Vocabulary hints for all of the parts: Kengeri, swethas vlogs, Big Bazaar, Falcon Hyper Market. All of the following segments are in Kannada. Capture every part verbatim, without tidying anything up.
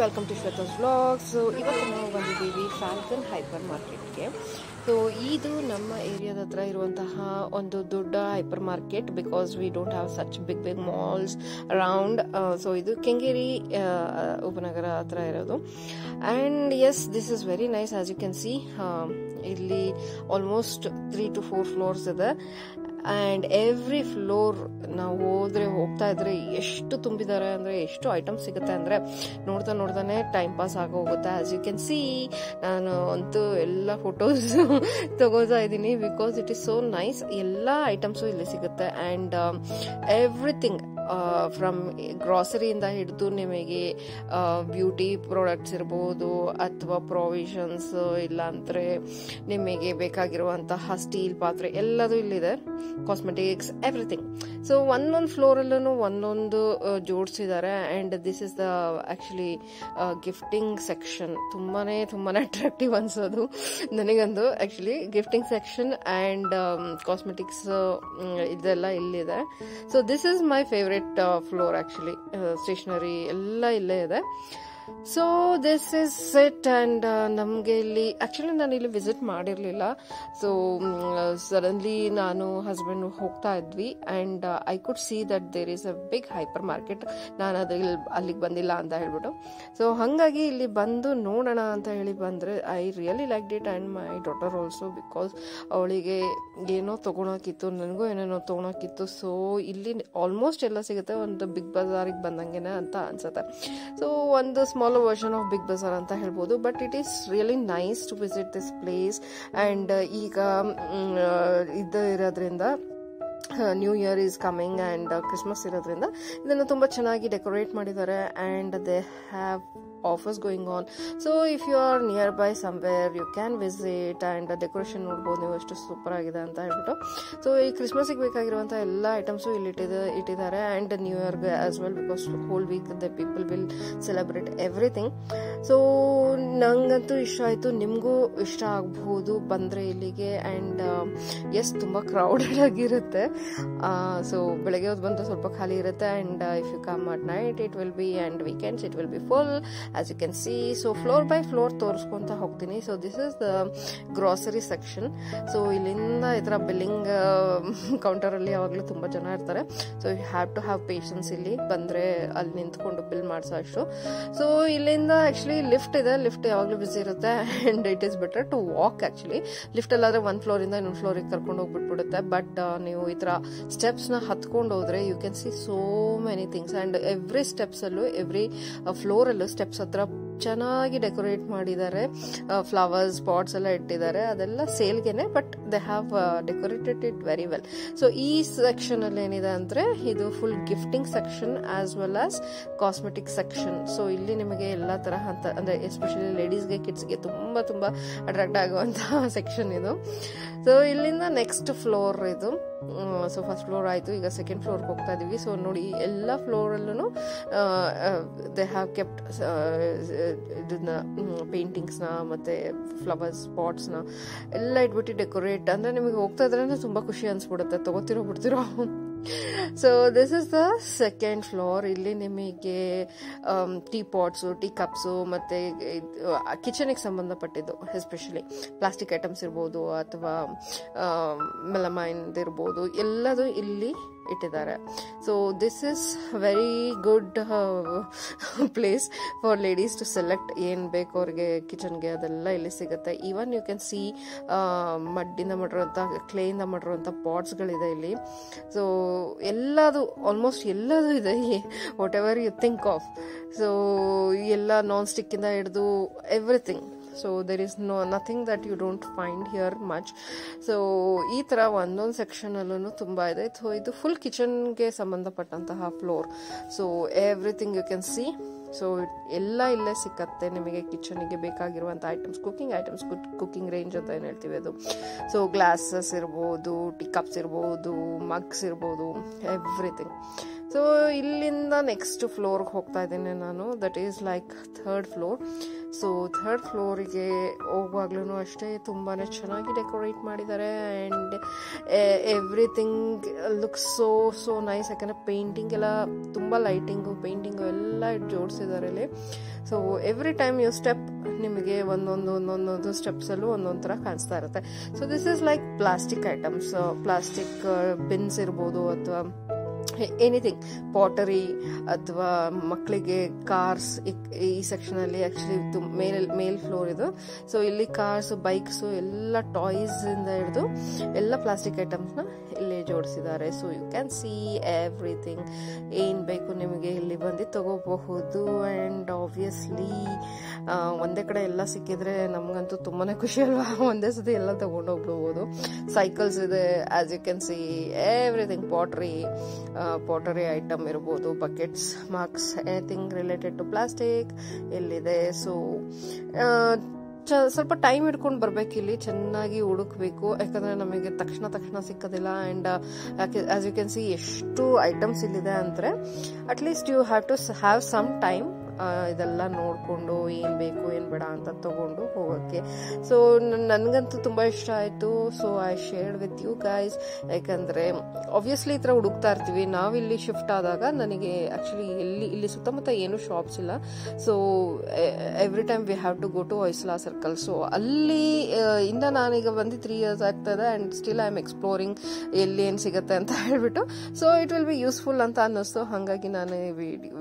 Welcome to Shweta's vlogs. ಇವತ್ತು ನಾವು ಬಂದಿದ್ದೀವಿ ಫ್ಯಾಲ್ಕನ್ ಹೈಪರ್ ಮಾರ್ಕೆಟ್ಗೆ. ಸೊ ಇದು ನಮ್ಮ ಏರಿಯಾದ ಹತ್ರ ಇರುವಂತಹ ಒಂದು ದೊಡ್ಡ hyper market, because we don't have such big big malls around. So ಇದು ಕೆಂಗೇರಿ ಉಪನಗರ ಹತ್ರ ಇರೋದು. And yes, this is very nice. As you can see, ಇಲ್ಲಿ almost three to four floors ಇದೆ. ಆ್ಯಂಡ್ ಎವ್ರಿ ಫ್ಲೋರ್ ನಾವು ಹೋದರೆ ಹೋಗ್ತಾ ಇದ್ರೆ ಎಷ್ಟು ತುಂಬಿದ್ದಾರೆ ಅಂದರೆ, ಎಷ್ಟು ಐಟಮ್ ಸಿಗುತ್ತೆ ಅಂದರೆ ನೋಡ್ತಾ ನೋಡ್ತಾನೆ ಟೈಮ್ ಪಾಸ್ ಆಗೋಗುತ್ತೆ. ಆ್ಯಸ್ ಯು ಕ್ಯಾನ್ ಸಿ, ನಾನು ಅಂತೂ ಎಲ್ಲ ಫೋಟೋಸ್ ತಗೋತಾ ಇದ್ದೀನಿ, because it is so nice. ಎಲ್ಲ ಐಟಮ್ಸು ಇಲ್ಲಿ ಸಿಗುತ್ತೆ. ಆ್ಯಂಡ್ ಎವ್ರಿಥಿಂಗ್ ಫ್ರಮ್ ಗ್ರಾಸರಿಯಿಂದ ಹಿಡಿದು ನಿಮಗೆ ಬ್ಯೂಟಿ ಪ್ರಾಡಕ್ಟ್ಸ್ ಇರ್ಬೋದು, ಅಥವಾ ಪ್ರಾವಿಷನ್ಸ್, ಇಲ್ಲಾಂದರೆ ನಿಮಗೆ ಬೇಕಾಗಿರುವಂತಹ ಸ್ಟೀಲ್ ಪಾತ್ರೆ ಎಲ್ಲದೂ ಇಲ್ಲಿದೆ, ಕಾಸ್ಮೆಟಿಕ್ಸ್, ಎವ್ರಿಥಿಂಗ್. ಸೊ ಒಂದೊಂದು ಫ್ಲೋರಲ್ಲೂ ಒಂದೊಂದು ಜೋಡಿಸಿದ್ದಾರೆ. And this is the actually gifting section. ತುಂಬಾ ತುಂಬಾ ಅಟ್ರಾಕ್ಟಿವ್ ಅನಿಸೋದು ನನಗಂದು actually gifting section. And cosmetics ಇದೆಲ್ಲ ಇಲ್ಲಿದೆ. So this is my favourite floor actually. Stationery ಎಲ್ಲ ಇಲ್ಲೇ ಇದೆ. So this is it. And ನಮಗೆ ಇಲ್ಲಿ ಆ್ಯಕ್ಚುಲಿ ನಾನು ಇಲ್ಲಿ ವಿಸಿಟ್ ಮಾಡಿರಲಿಲ್ಲ. ಸೊ ಸಡನ್ಲಿ ನಾನು ಹಸ್ಬೆಂಡ್ ಹೋಗ್ತಾ ಇದ್ವಿ, and I could see that there is a big hyper market. ನಾನು ಅದು ಇಲ್ಲಿ ಅಲ್ಲಿಗೆ ಬಂದಿಲ್ಲ ಅಂತ ಹೇಳ್ಬಿಟ್ಟು, ಸೊ ಹಾಗಾಗಿ ಇಲ್ಲಿ ಬಂದು ನೋಡೋಣ ಅಂತ ಹೇಳಿ ಬಂದರೆ I really like it. And my daughter also, because ಅವಳಿಗೆ ಏನೋ ತೊಗೊಳಕಿತ್ತು, ನನಗೂ ಏನೇನೋ ತೊಗೊಳಕಿತ್ತು. ಸೊ ಇಲ್ಲಿ ಆಲ್ಮೋಸ್ಟ್ ಎಲ್ಲ ಸಿಗುತ್ತೆ, ಒಂದು ಬಿಗ್ ಬಜಾರಿಗೆ ಬಂದಂಗೆನೇ ಅಂತ ಅನ್ಸುತ್ತೆ. ಸೊ ಒಂದು smaller version of Big Bazaar anta helbodu, but it is really nice to visit this place. And iga idda iradrinda new year is coming and Christmas ಇರೋದ್ರಿಂದ ಇದನ್ನು ತುಂಬ ಚೆನ್ನಾಗಿ ಡೆಕೋರೇಟ್ ಮಾಡಿದ್ದಾರೆ. And they have offers going on. So if you are nearby somewhere you can visit. And decoration ನೋಡ್ಬೋದು ನೀವು, ಎಷ್ಟು ಸೂಪರ್ ಆಗಿದೆ ಅಂತ ಹೇಳ್ಬಿಟ್ಟು. ಸೊ ಈ ಕ್ರಿಸ್ಮಸ್ಸಿಗೆ ಬೇಕಾಗಿರುವಂಥ ಎಲ್ಲ ಐಟಮ್ಸು ಇಲ್ಲಿ ಇಟ್ಟಿದ ಇಟ್ಟಿದ್ದಾರೆ ಆ್ಯಂಡ್ ನ್ಯೂ ಇಯರ್ಗೆ as well, because whole week the people will celebrate everything. So ನನಗಂತೂ ಇಷ್ಟ ಆಯಿತು, ನಿಮಗೂ ಇಷ್ಟ ಆಗ್ಬೋದು ಬಂದರೆ ಇಲ್ಲಿಗೆ. ಆ್ಯಂಡ್ ಎಸ್, ತುಂಬ ಕ್ರೌಡೆಡ್ ಆಗಿರುತ್ತೆ. ಸೊ ಬೆಳಗ್ಗೆ ಹೊತ್ತು ಬಂದು ಸ್ವಲ್ಪ ಖಾಲಿ ಇರುತ್ತೆ. And if you come at night it will be, and weekends it will be full, as you can see. So floor by floor ತೋರಿಸ್ಕೊತ ಹೋಗ್ತೀನಿ. So this is the grocery section. So ಇಲ್ಲಿಂದ ಈ ಥರ ಬಿಲ್ಲಿಂಗ್ ಕೌಂಟರಲ್ಲಿ ಯಾವಾಗಲೂ ತುಂಬ ಜನ ಇರ್ತಾರೆ. So you have to have patience ಇಲ್ಲಿ ಬಂದರೆ, ಅಲ್ಲಿ ನಿಂತ್ಕೊಂಡು ಬಿಲ್ ಮಾಡಿಸೋ ಅಷ್ಟು. ಸೊ ಇಲ್ಲಿಂದ ಆ್ಯಕ್ಚುಲಿ ಲಿಫ್ಟ್ ಇದೆ, ಲಿಫ್ಟ್ ಯಾವಾಗಲೂ ಬಿಸಿ ಇರುತ್ತೆ. And it is better to walk actually. ಲಿಫ್ಟಲ್ಲಾದರೆ ಒಂದು ಫ್ಲೋರಿಂದ ಇನ್ನೊಂದು ಫ್ಲೋರಿಗೆ ಕರ್ಕೊಂಡು ಹೋಗ್ಬಿಟ್ಬಿಡುತ್ತೆ. ಬಟ್ ನೀವು ಈ ಥರ ಸ್ಟೆಪ್ಸ್ನ ಹತ್ಕೊಂಡು ಹೋದರೆ you can see so many things. And every ಸ್ಟೆಪ್ಸಲ್ಲೂ, ಎವ್ರಿ ಫ್ಲೋರಲ್ಲೂ ಸ್ಟೆಪ್ಸ್ ಹತ್ರ ಚೆನ್ನಾಗಿ ಡೆಕೋರೇಟ್ ಮಾಡಿದ್ದಾರೆ. ಫ್ಲವರ್ಸ್, ಪಾಟ್ಸ್ ಎಲ್ಲ ಇಟ್ಟಿದ್ದಾರೆ, ಅದೆಲ್ಲ ಸೇಲ್ಗೆನೆ, but they have decorated it very well. So ಈ ಸೆಕ್ಷನಲ್ಲಿ ಏನಿದೆ ಅಂದರೆ, ಇದು full gifting section as well as cosmetic section. So ಇಲ್ಲಿ ನಿಮಗೆ ಎಲ್ಲ ತರಹ ಅಂತ, ಅಂದರೆ ಎಸ್ಪೆಷಲಿ ಲೇಡೀಸ್ಗೆ, ಕಿಡ್ಸ್ಗೆ ತುಂಬ ತುಂಬ ಅಟ್ರಾಕ್ಟ್ ಆಗುವಂತಹ ಸೆಕ್ಷನ್ ಇದು. ಸೊ ಇಲ್ಲಿಂದ ನೆಕ್ಸ್ಟ್ ಫ್ಲೋರ್ ಇದು. ಸೊ ಫಸ್ಟ್ ಫ್ಲೋರ್ ಆಯಿತು, ಈಗ ಸೆಕೆಂಡ್ ಫ್ಲೋರ್ಗೆ ಹೋಗ್ತಾ ಇದ್ದೀವಿ. ಸೊ ನೋಡಿ, ಎಲ್ಲ ಫ್ಲೋರಲ್ಲೂ ದೇ ಹ್ಯಾವ್ ಕೆಪ್ಟ್ ಇದನ್ನ ಪೇಂಟಿಂಗ್ಸ್ನ ಮತ್ತು ಫ್ಲವರ್ಸ್, ಪಾಟ್ಸ್ನ ಎಲ್ಲ ಇಟ್ಬಿಟ್ಟು ಡೆಕೋರೇಟ್. ಅಂದರೆ ನಿಮಗೆ ಹೋಗ್ತಾ ಇದ್ರೆ ತುಂಬ ಖುಷಿ ಅನಿಸ್ಬಿಡುತ್ತೆ, ತೊಗೋತಿರೋ ಬಿಡ್ತಿರೋ. So this is the second floor. ಇಲ್ಲಿ ನಿಮಗೆ ಟೀ ಪಾಟ್ಸು, ಟೀ ಕಪ್ಸು, ಮತ್ತು ಕಿಚನಿಗೆ ಸಂಬಂಧಪಟ್ಟಿದ್ದು ಎಸ್ಪೆಷಲಿ ಪ್ಲಾಸ್ಟಿಕ್ ಐಟಮ್ಸ್ ಇರ್ಬೋದು, ಅಥವಾ ಮೆಲಮೈನ್ದು ಇರ್ಬೋದು, ಎಲ್ಲದೂ ಇಲ್ಲಿ ಇಟ್ಟಿದ್ದಾರೆ. So this is very good place for ladies to select ಏನು ಬೇಕು ಅವ್ರಿಗೆ ಕಿಚನ್ಗೆ, ಅದೆಲ್ಲ ಇಲ್ಲಿ ಸಿಗುತ್ತೆ. ಈವನ್ ಯು ಕ್ಯಾನ್ ಸಿ ಮಡ್ಡಿಂದ ಮಾಡಿರುವಂಥ, ಕ್ಲೇಯಿಂದ ಮಾಡಿರುವಂಥ ಪಾಟ್ಸ್ಗಳಿದೆ ಇಲ್ಲಿ. ಸೊ ಎಲ್ಲದು, ಆಲ್ಮೋಸ್ಟ್ ಎಲ್ಲದು ಇದೆ, whatever you think of. So ಎಲ್ಲ ನಾನ್ ಸ್ಟಿಕ್ಕಿಂದ ಹಿಡಿದು everything. So there is no nothing that you don't find here much. So ಈ ಥರ ಒಂದೊಂದು ಸೆಕ್ಷನಲ್ಲೂ ತುಂಬ ಇದೆ. ಸೊ ಇದು ಫುಲ್ ಕಿಚನ್ಗೆ ಸಂಬಂಧಪಟ್ಟಂತಹ floor. So everything you can see. So ಎಲ್ಲ ಇಲ್ಲೇ ಸಿಕ್ಕತ್ತೆ ನಿಮಗೆ, ಕಿಚನಿಗೆ ಬೇಕಾಗಿರುವಂಥ items, cooking items, cooking range ಅಂತ ಏನು ಹೇಳ್ತೀವಿ ಅದು. ಸೊ ಗ್ಲಾಸಸ್ ಇರ್ಬೋದು, ಟಿ ಕಪ್ಸ್ ಇರ್ಬೋದು, ಮಗ್ಸ್ ಇರ್ಬೋದು, ಎವ್ರಿಥಿಂಗ್. ಸೊ ಇಲ್ಲಿಂದ ನೆಕ್ಸ್ಟ್ ಫ್ಲೋರ್ಗೆ ಹೋಗ್ತಾ ಇದ್ದೇನೆ ನಾನು, that is like third floor. So third ಫ್ಲೋರಿಗೆ ಹೋಗುವಾಗ್ಲೂ ಅಷ್ಟೇ ತುಂಬಾ ಚೆನ್ನಾಗಿ ಡೆಕೋರೇಟ್ ಮಾಡಿದ್ದಾರೆ and everything looks so so nice. ಯಾಕಂದರೆ ಪೇಂಟಿಂಗ್ ಎಲ್ಲ ತುಂಬ ಲೈಟಿಂಗು ಪೇಂಟಿಂಗು ಎಲ್ಲ ಜೋಡಿಸಿದ್ದಾರೆ ಇಲ್ಲಿ. So every time you step ನಿಮಗೆ ಒಂದೊಂದು ಒಂದೊಂದೊಂದು ಸ್ಟೆಪ್ಸಲ್ಲೂ ಒಂದೊಂದು ಥರ ಕಾಣಿಸ್ತಾ ಇರುತ್ತೆ. So this is like plastic items, plastic bins ಇರ್ಬೋದು ಅಥವಾ ಎನಿಥಿಂಗ್ ಪಾಟರಿ ಅಥವಾ ಮಕ್ಕಳಿಗೆ ಕಾರ್ಸ್. ಈ ಸೆಕ್ಷನಲ್ಲಿ ಆ್ಯಕ್ಚುಲಿ ಮೇಲ್ ಮೇಲ್ ಫ್ಲೋರ್ ಇದು. ಸೊ ಇಲ್ಲಿ ಕಾರ್ಸ್, ಬೈಕ್ಸು, ಎಲ್ಲ ಟಾಯ್ಸಿಂದ ಹಿಡಿದು ಎಲ್ಲ ಪ್ಲಾಸ್ಟಿಕ್ ಐಟಮ್ಸ್ನ ಇಲ್ಲಿ ಜೋಡಿಸಿದ್ದಾರೆ. So you can see everything, ಏನು ಬೇಕು ನಿಮಗೆ ಇಲ್ಲಿ ಬಂದು ತಗೋಬಹುದು. ಆ್ಯಂಡ್ ಆಬ್ವಿಯಸ್ಲಿ ಒಂದೇ ಕಡೆ ಎಲ್ಲ ಸಿಕ್ಕಿದ್ರೆ ನಮಗಂತೂ ತುಂಬಾ ಖುಷಿ ಅಲ್ವಾ, ಒಂದೇ ಸತಿ ಎಲ್ಲ ತಗೊಂಡೋಗ್ಬೋದು. ಸೈಕಲ್ಸ್ ಇದೆ, as you can see everything, pottery pottery item ಇರ್ಬೋದು, buckets, marks, anything related to plastic ಎಲ್ಲಿದೆ. ಸೊ ಸ್ವಲ್ಪ ಟೈಮ್ ಇಟ್ಕೊಂಡು ಬರ್ಬೇಕು, ಇಲ್ಲಿ ಚೆನ್ನಾಗಿ ಹುಡುಕ್ಬೇಕು, ಯಾಕಂದರೆ ನಮಗೆ ತಕ್ಷಣ ತಕ್ಷಣ ಸಿಕ್ಕೋದಿಲ್ಲ. And as you can see ಎಷ್ಟು ಐಟಮ್ಸ್ ಇಲ್ಲಿದೆ ಅಂದರೆ at least you have to have some time ಇದೆಲ್ಲ ನೋಡಿಕೊಂಡು ಏನು ಬೇಕು ಏನು ಬೇಡ ಅಂತ ತೊಗೊಂಡು ಹೋಗೋಕ್ಕೆ. ಸೊ ನನಗಂತೂ ತುಂಬ ಇಷ್ಟ ಆಯಿತು. So I shared with you guys, ಯಾಕಂದರೆ ಆಬ್ವಿಯಸ್ಲಿ ಈ ಥರ ಹುಡುಕ್ತಾ ಇರ್ತೀವಿ ನಾವು. ಇಲ್ಲಿ ಶಿಫ್ಟ್ ಆದಾಗ ನನಗೆ ಆ್ಯಕ್ಚುಲಿ ಇಲ್ಲಿ ಇಲ್ಲಿ ಸುತ್ತಮುತ್ತ ಏನೂ ಶಾಪ್ಸ್ ಇಲ್ಲ. So every time we have to go to Hoysala circle. So ಅಲ್ಲಿ ಇಂದ ನಾನೀಗ ಬಂದು ತ್ರೀ ಇಯರ್ಸ್ ಆಗ್ತದೆ and still I am exploring ಎಲ್ಲಿ ಏನು ಸಿಗುತ್ತೆ ಅಂತ ಹೇಳಿಬಿಟ್ಟು. So it will be useful ಅಂತ ಅನ್ನಿಸ್ತು, ಹಾಗಾಗಿ ನಾನು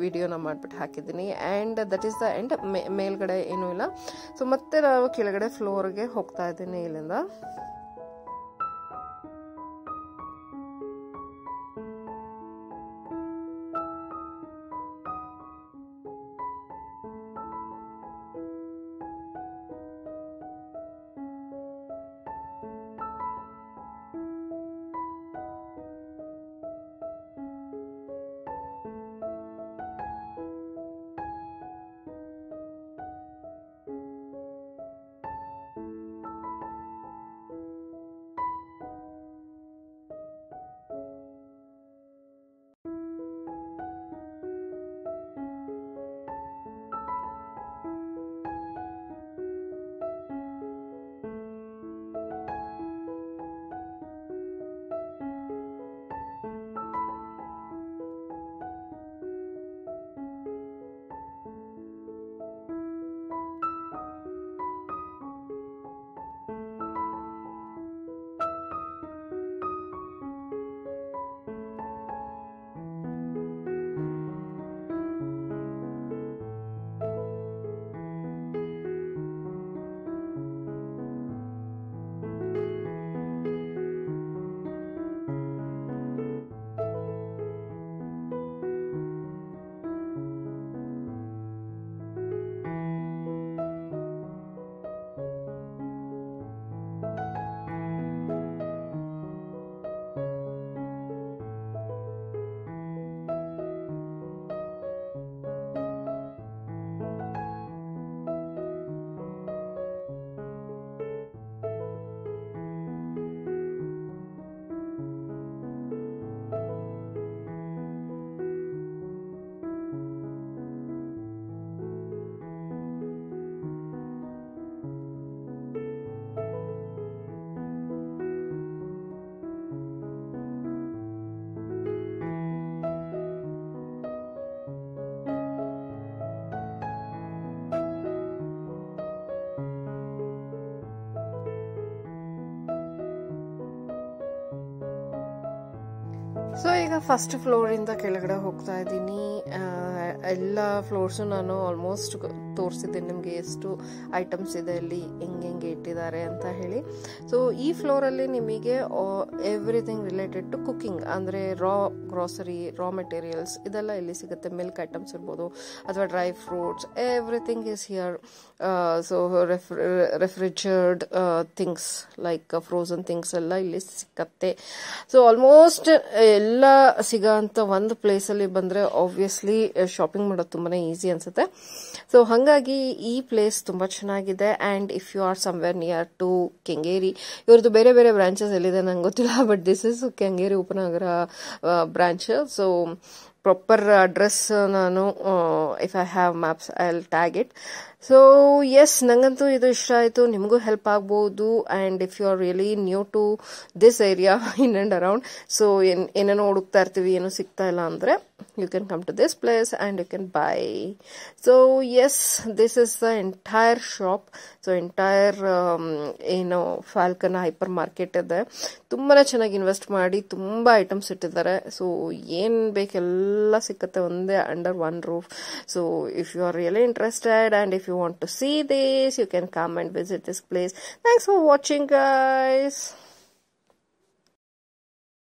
ವಿಡಿಯೋನ ಮಾಡಿಬಿಟ್ಟು ಹಾಕಿದ್ದೀನಿ. And that is the end. ಮೇ ಮೇಲ್ಗಡೆ ಏನೂ ಇಲ್ಲ. ಸೊ ಮತ್ತೆ ನಾವು ಕೆಳಗಡೆ ಫ್ಲೋರ್ಗೆ ಹೋಗ್ತಾ ಇದ್ದೀನಿ ಇಲ್ಲಿಂದ. ಸೊ ಈಗ ಫಸ್ಟ್ ಫ್ಲೋರಿಂದ ಕೆಳಗಡೆ ಹೋಗ್ತಾ ಇದ್ದೀನಿ. ಎಲ್ಲ ಫ್ಲೋರ್ಸು ನಾನು ಆಲ್ಮೋಸ್ಟ್ ತೋರಿಸಿದ್ದೀನಿ ನಿಮಗೆ ಎಷ್ಟು ಐಟಮ್ಸ್ ಇದೆ ಅಲ್ಲಿ, ಹೆಂಗೆ ಹೆಂಗೆ ಇಟ್ಟಿದ್ದಾರೆ ಅಂತ ಹೇಳಿ. ಸೊ ಈ ಫ್ಲೋರಲ್ಲಿ ನಿಮಗೆ ಎವ್ರಿಥಿಂಗ್ ರಿಲೇಟೆಡ್ ಟು ಕುಕ್ಕಿಂಗ್, ಅಂದರೆ ರಾ ಗ್ರಾಸರಿ, ರಾ ಮೆಟೀರಿಯಲ್ಸ್ ಇದೆಲ್ಲ ಇಲ್ಲಿ ಸಿಗುತ್ತೆ. ಮಿಲ್ಕ್ ಐಟಮ್ಸ್ ಇರ್ಬೋದು ಅಥವಾ dry fruits, everything is here. So ರೆಫ್ರಿ refrigerated things like frozen things ಎಲ್ಲ ಇಲ್ಲಿ ಸಿಕ್ಕತ್ತೆ. ಸೊ ಆಲ್ಮೋಸ್ಟ್ ಎಲ್ಲ ಸಿಗೋ ಅಂಥ ಒಂದು ಪ್ಲೇಸಲ್ಲಿ ಬಂದರೆ ಆಬ್ವಿಯಸ್ಲಿ ಶಾಪಿಂಗ್ ಮಾಡೋದು ತುಂಬಾ ಈಸಿ ಅನಿಸುತ್ತೆ. ಸೊ ಹಾಗಾಗಿ ಈ ಪ್ಲೇಸ್ ತುಂಬ ಚೆನ್ನಾಗಿದೆ. And if you are somewhere near to Kengeri, ಇವ್ರದ್ದು ಬೇರೆ ಬೇರೆ ಬ್ರಾಂಚಸ್ ಎಲ್ಲಿದೆ ನಂಗೆ ಗೊತ್ತಿಲ್ಲ, but this is Kengeri Upanagara branch. So proper address nanu, if I have maps, I'll tag it. So yes, nangantu idu ishta aitu, nimgu help agbodu. And if you are really new to this area in and around, so in enano hudukta irtivi eno sigta illa andre, you can come to this place and you can buy. So yes, this is the entire shop. So entire um, you know Falcon Hyper Market ide tumbane chenagi invest maadi tumba items ittidare. So yen beke ella sigutte onde under one roof. So if you are really interested and if you want to see this, you can come and visit this place. Thanks for watching, guys.